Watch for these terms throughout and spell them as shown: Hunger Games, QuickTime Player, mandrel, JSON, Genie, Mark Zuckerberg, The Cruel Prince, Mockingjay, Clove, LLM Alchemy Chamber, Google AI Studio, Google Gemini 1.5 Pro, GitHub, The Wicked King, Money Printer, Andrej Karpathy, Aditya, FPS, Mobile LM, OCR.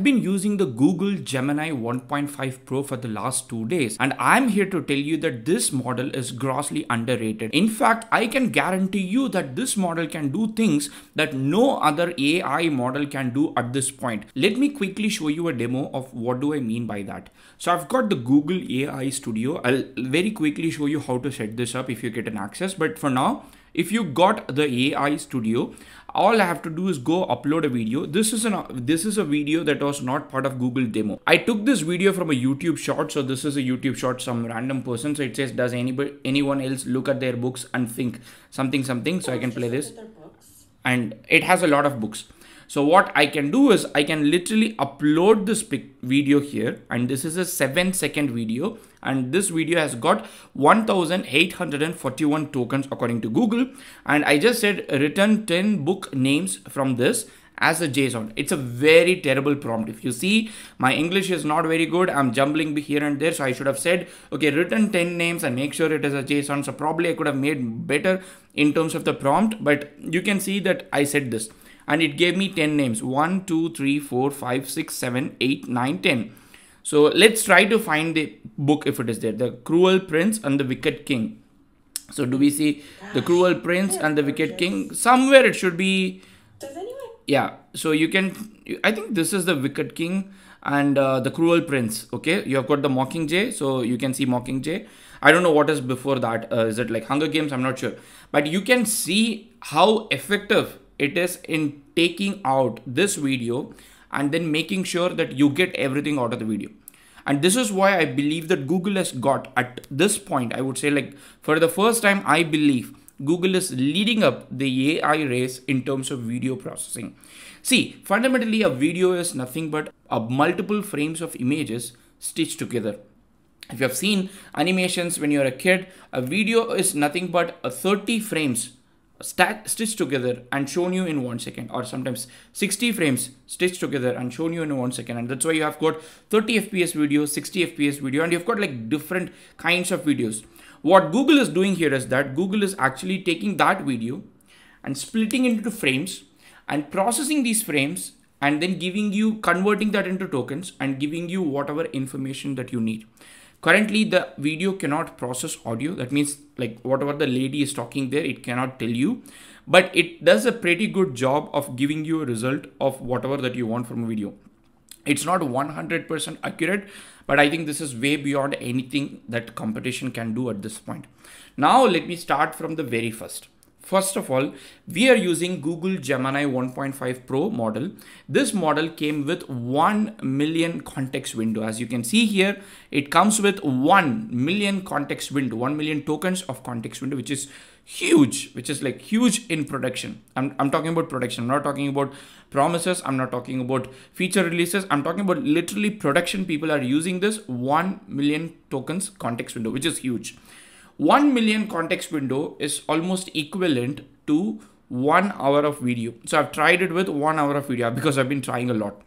I've been using the Google Gemini 1.5 Pro for the last 2 days, and I'm here to tell you that this model is grossly underrated. In fact, I can guarantee you that this model can do things that no other AI model can do at this point. Let me quickly show you a demo of what do I mean by that. So I've got the Google AI Studio. I'll very quickly show you how to set this up if you get an access, but for now, if you got the AI Studio, all I have to do is go upload a video. This is a video that was not part of Google demo. I took this video from a YouTube short. So this is a YouTube short, some random person. So it says, does anyone else look at their books and think something. So I can play this and it has a lot of books. So what I can do is I can literally upload this video here, and this is a 7-second video, and this video has got 1841 tokens according to Google, and I just said return 10 book names from this as a JSON. It's a very terrible prompt. If you see, my English is not very good. I'm jumbling here and there. So I should have said, okay, written 10 names and make sure it is a JSON. So probably I could have made better in terms of the prompt, but you can see that I said this and it gave me 10 names, 1, 2, 3, 4, 5, 6, 7, 8, 9, 10. So let's try to find the book if it is there, The Cruel Prince and The Wicked King. So do we see The Cruel Prince and The Wicked King? Somewhere it should be. Yeah, so you can, I think this is The Wicked King and The Cruel Prince. Okay, you have got the Mockingjay, so you can see Mockingjay. I don't know what is before that. Is it like Hunger Games? I'm not sure. But you can see how effective it is in taking out this video and then making sure that you get everything out of the video. And this is why I believe that Google has got at this point, I would say, like for the first time, I believe Google is leading up the AI race in terms of video processing. See, fundamentally, a video is nothing but multiple frames of images stitched together. If you have seen animations when you're a kid, a video is nothing but 30 frames stitched together and shown you in 1 second, or sometimes 60 frames stitched together and shown you in 1 second. And that's why you have got 30 FPS video, 60 FPS video, and you've got like different kinds of videos. What Google is doing here is that Google is actually taking that video and splitting it into frames and processing these frames and then giving you, converting that into tokens and giving you whatever information that you need. Currently, the video cannot process audio. That means like whatever the lady is talking there, it cannot tell you, but it does a pretty good job of giving you a result of whatever that you want from a video. It's not 100% accurate, but I think this is way beyond anything that competition can do at this point. Now, let me start from the very first. First of all, we are using Google Gemini 1.5 Pro model. This model came with 1 million context window. As you can see here, it comes with 1 million context window, 1 million tokens of context window, which is huge, which is like huge in production. I'm talking about production. I'm not talking about promises. I'm not talking about feature releases. I'm talking about literally production. People are using this 1 million tokens context window, which is huge. 1 million context window is almost equivalent to 1 hour of video. So I've tried it with 1 hour of video because I've been trying a lot.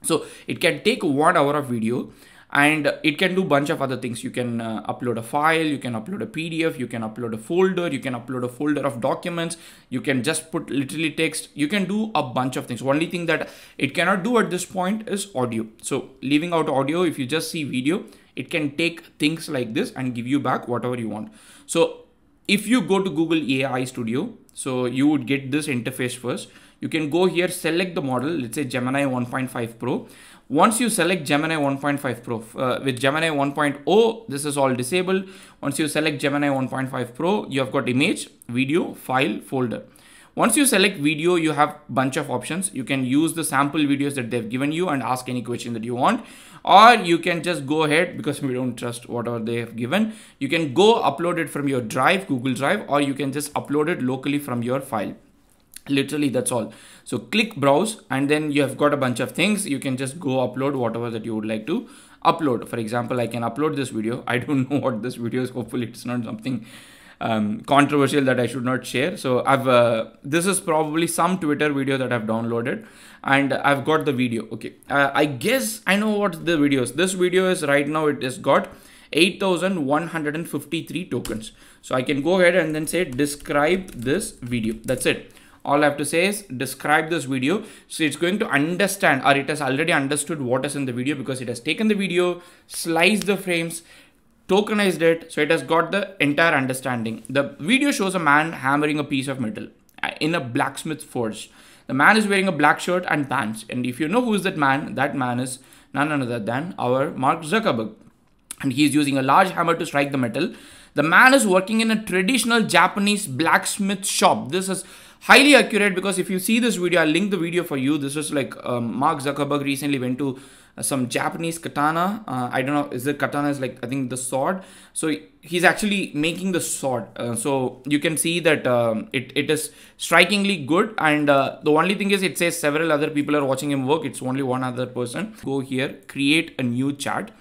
So it can take 1 hour of video and it can do a bunch of other things. You can upload a file, you can upload a PDF, you can upload a folder, you can upload a folder of documents. You can just put literally text. You can do a bunch of things. Only thing that it cannot do at this point is audio. So leaving out audio, if you just see video, it can take things like this and give you back whatever you want. So if you go to Google AI Studio, so you would get this interface first. You can go here, select the model, let's say Gemini 1.5 Pro. Once you select Gemini 1.5 Pro, with Gemini 1.0, this is all disabled. Once you select Gemini 1.5 Pro, you have got image, video, file, folder. Once you select video, you have a bunch of options. You can use the sample videos that they've given you and ask any question that you want, or you can just go ahead because we don't trust whatever they have given. You can go upload it from your drive, Google Drive, or you can just upload it locally from your file. Literally, that's all. So click browse and then you have got a bunch of things. You can just go upload whatever that you would like to upload. For example, I can upload this video. I don't know what this video is. Hopefully it's not something controversial that I should not share. So I've this is probably some Twitter video that I've downloaded and I've got the video. Okay, I guess I know what the video is. This video is right now, it has got 8,153 tokens. So I can go ahead and then say describe this video. That's it. All I have to say is describe this video. So it's going to understand, or it has already understood what is in the video, because it has taken the video, sliced the frames, tokenized it. So it has got the entire understanding. The video shows a man hammering a piece of metal in a blacksmith forge. The man is wearing a black shirt and pants. And if you know who is that man is none other than our Mark Zuckerberg. And he is using a large hammer to strike the metal. The man is working in a traditional Japanese blacksmith shop. This is highly accurate because if you see this video, I'll link the video for you. This is like Mark Zuckerberg recently went to some Japanese katana. I don't know, is it katana? Is like, I think the sword. So he's actually making the sword. So you can see that it is strikingly good. And the only thing is it says several other people are watching him work. It's only one other person. Go here, create a new chart.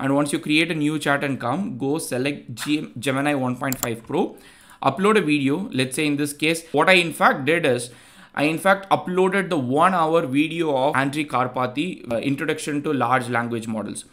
And once you create a new chart and come, go select Gemini 1.5 Pro, upload a video. Let's say in this case, what I in fact did is, I in fact uploaded the 1 hour video of Andrej Karpathy, Introduction to Large Language Models.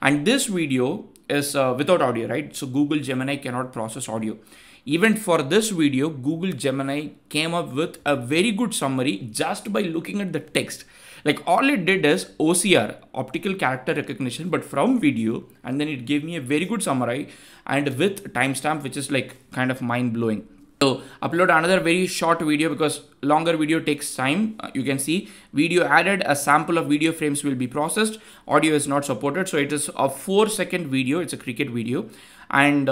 And this video is without audio, right? So Google Gemini cannot process audio. Even for this video, Google Gemini came up with a very good summary just by looking at the text. Like all it did is OCR, optical character recognition, but from video, and then it gave me a very good summary and with timestamp, which is like kind of mind blowing. So upload another very short video because longer video takes time. You can see video added, a sample of video frames will be processed. Audio is not supported. So it is a 4-second video. It's a cricket video and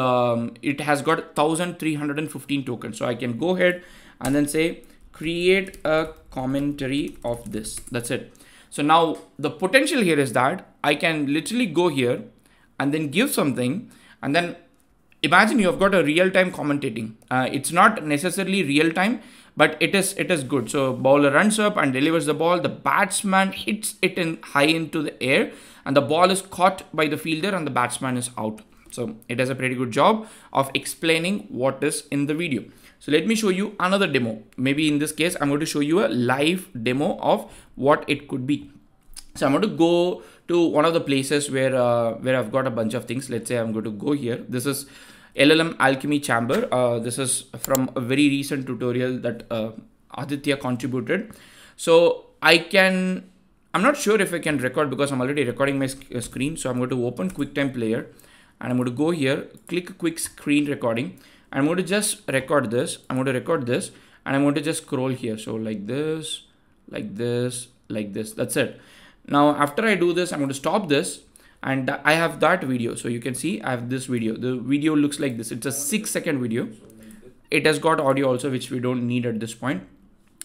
it has got 1315 tokens. So I can go ahead and then say, create a commentary of this. That's it. So now the potential here is that I can literally go here and then give something and then imagine you have got a real-time commentating. It's not necessarily real-time, but it is good. So bowler runs up and delivers the ball. The batsman hits it in high into the air and the ball is caught by the fielder and the batsman is out. So it does a pretty good job of explaining what is in the video. So let me show you another demo. Maybe in this case, I'm going to show you a live demo of what it could be. So I'm going to go to one of the places where I've got a bunch of things. Let's say I'm going to go here. This is LLM Alchemy Chamber. This is from a very recent tutorial that Aditya contributed. So I'm not sure if I can record because I'm already recording my screen. So I'm going to open QuickTime Player and I'm going to go here, click quick screen recording. I'm going to just record this. I'm going to record this and I'm going to just scroll here. So like this, like this, like this. That's it. Now, after I do this, I'm going to stop this and I have that video. So you can see I have this video. The video looks like this. It's a 6-second video. It has got audio also, which we don't need at this point.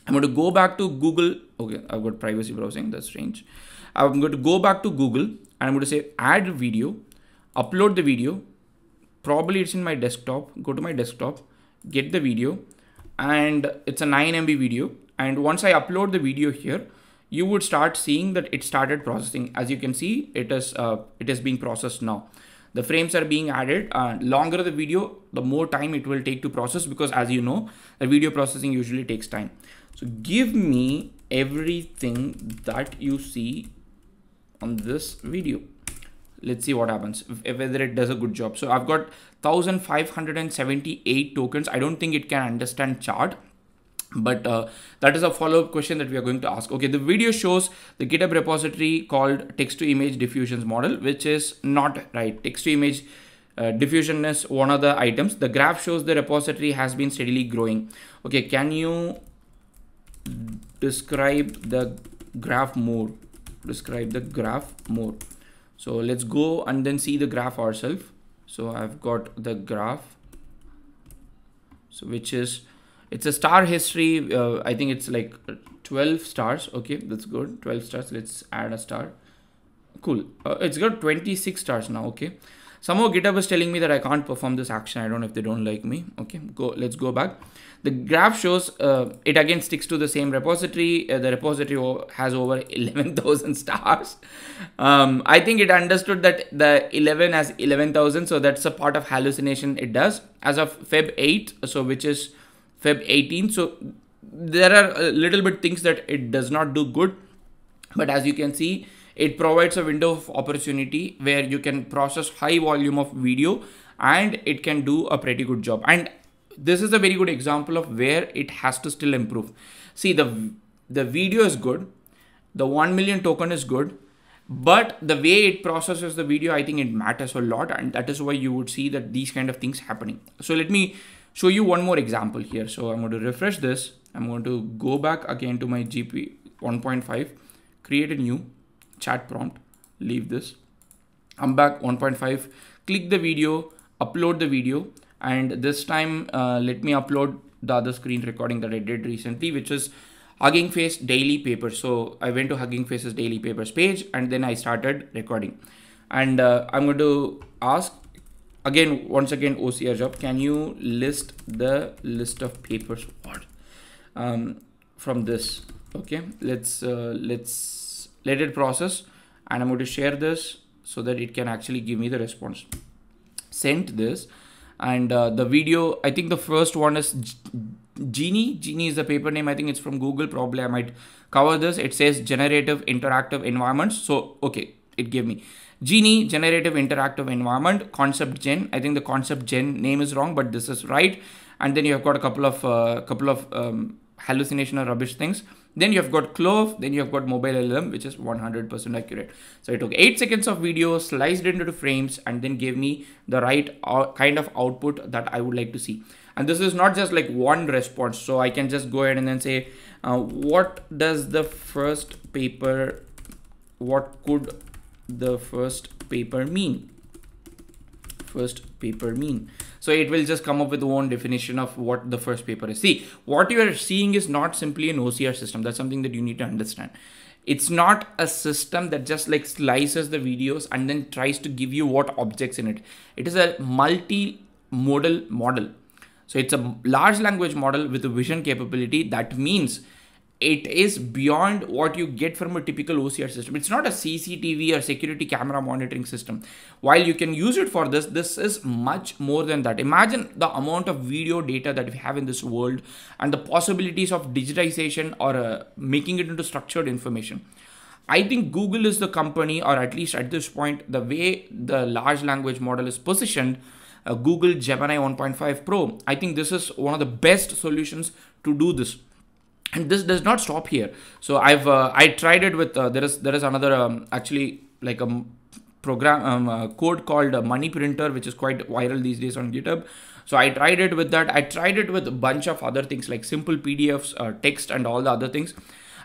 I'm going to go back to Google. Okay, I've got privacy browsing. That's strange. I'm going to go back to Google and I'm going to say add video, upload the video. Probably it's in my desktop. Go to my desktop, get the video, and it's a 9 MB video. And once I upload the video here, you would start seeing that it started processing. As you can see, it is being processed now. The frames are being added. Longer the video, the more time it will take to process because as you know, the video processing usually takes time. So give me everything that you see on this video. Let's see what happens, whether it does a good job. So I've got 1578 tokens. I don't think it can understand chart. But that is a follow-up question that we are going to ask. Okay, the video shows the GitHub repository called text-to-image diffusions model, which is not right. Text-to-image diffusion is one of the items. The graph shows the repository has been steadily growing. Okay, can you describe the graph more? Describe the graph more. So let's go and then see the graph ourselves. So I've got the graph, so which is it's a star history. I think it's like 12 stars. Okay, that's good. 12 stars. Let's add a star. Cool. It's got 26 stars now. Okay. Somehow GitHub is telling me that I can't perform this action. I don't know if they don't like me. Okay, go. Let's go back. The graph shows it again sticks to the same repository. The repository has over 11,000 stars. I think it understood that the 11 has 11,000. So that's a part of hallucination it does. As of Feb 8, so which is Feb 18, so there are a little bit things that it does not do good, but as you can see, it provides a window of opportunity where you can process high volume of video and it can do a pretty good job. And this is a very good example of where it has to still improve. See, the video is good. The 1 million token is good. But the way it processes the video, I think it matters a lot. And that is why you would see that these kind of things happening. So let me show you one more example here. So I'm going to refresh this. I'm going to go back again to my GP 1.5, create a new chat prompt, leave this. I'm back 1.5, click the video, upload the video. And this time, let me upload the other screen recording that I did recently, which is Hugging Face daily paper. So I went to Hugging Face's daily papers page and then I started recording. And I'm going to ask again, once again, OCR job, can you list the list of papers from this? Okay, let's let it process. And I'm going to share this so that it can actually give me the response. Sent this. And the video, I think the first one is Genie. Genie is the paper name. I think it's from Google. Probably I might cover this. It says generative interactive environments. So, okay, it gave me Genie, generative interactive environment, concept gen. I think the concept gen name is wrong, but this is right. And then you have got a couple of hallucination or rubbish things. Then you have got Clove. Then you have got Mobile LM, which is 100% accurate. So I took 8 seconds of video, sliced it into frames, and then gave me the right kind of output that I would like to see. And this is not just like one response. So I can just go ahead and then say, what does the first paper, what could the first paper mean? First paper mean. So it will just come up with own definition of what the first paper is. See, what you are seeing is not simply an OCR system. That's something that you need to understand. It's not a system that just like slices the videos and then tries to give you what objects in it. It is a multimodal model. So it's a large language model with a vision capability. That means it is beyond what you get from a typical OCR system. It's not a CCTV or security camera monitoring system. While you can use it for this, this is much more than that. Imagine the amount of video data that we have in this world and the possibilities of digitization or making it into structured information. I think Google is the company, or at least at this point, the way the large language model is positioned, Google Gemini 1.5 Pro. I think this is one of the best solutions to do this. And this does not stop here. So I've I tried it with there is another actually like a program code called Money Printer, which is quite viral these days on GitHub. So I tried it with that. I tried it with a bunch of other things like simple PDFs, text, and all the other things,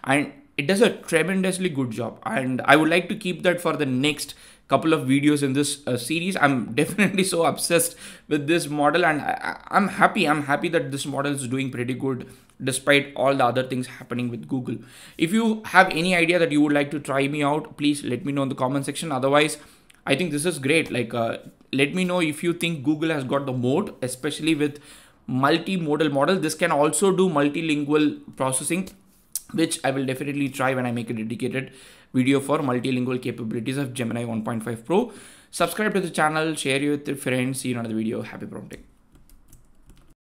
and it does a tremendously good job. And I would like to keep that for the next couple of videos in this series. I'm definitely so obsessed with this model, and I'm happy. I'm happy that this model is doing pretty good despite all the other things happening with Google. If you have any idea that you would like to try me out, please let me know in the comment section. Otherwise, I think this is great. Like, let me know if you think Google has got the moat, especially with multimodal model. This can also do multilingual processing, which I will definitely try when I make a dedicated video for multilingual capabilities of Gemini 1.5 Pro. Subscribe to the channel, share it with your friends. See you in another video. Happy prompting.